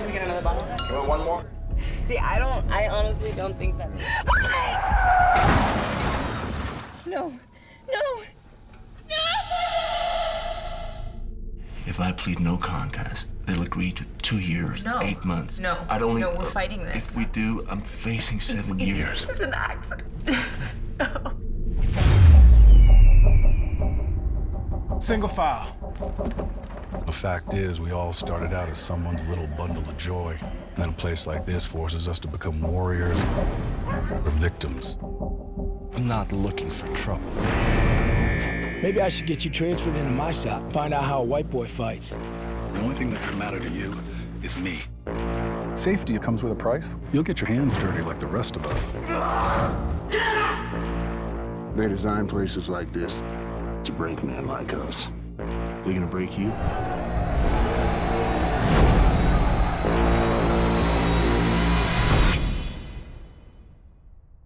Should we get another bottle? You want one more? See, I honestly don't think that. No. No. If I plead no contest, they'll agree to 2 years, no. 8 months. No, I don't no, we're fighting this. If we do, I'm facing 7 years. It's an accident. No. Single file. The fact is, we all started out as someone's little bundle of joy. And then a place like this forces us to become warriors or victims. I'm not looking for trouble. Maybe I should get you transferred into my shop, find out how a white boy fights. The only thing that's gonna matter to you is me. Safety comes with a price. You'll get your hands dirty like the rest of us. They design places like this to break men like us. They're gonna break you.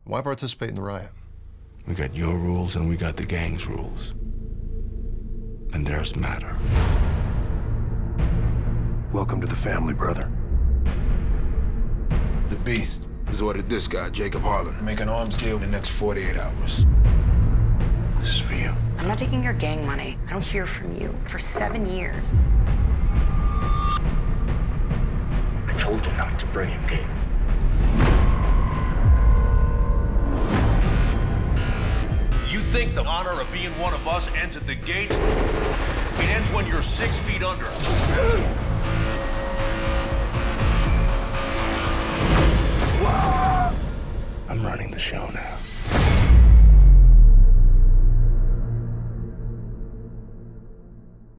Why participate in the riot? We got your rules and we got the gang's rules. And theirs matter. Welcome to the family, brother. The Beast has ordered this guy, Jacob Harlan, to make an arms deal in the next 48 hours. This is for you. I'm not taking your gang money. I don't hear from you for 7 years. I told you not to bring him game. You think the honor of being one of us ends at the gate? It ends when you're 6 feet under. I'm running the show now.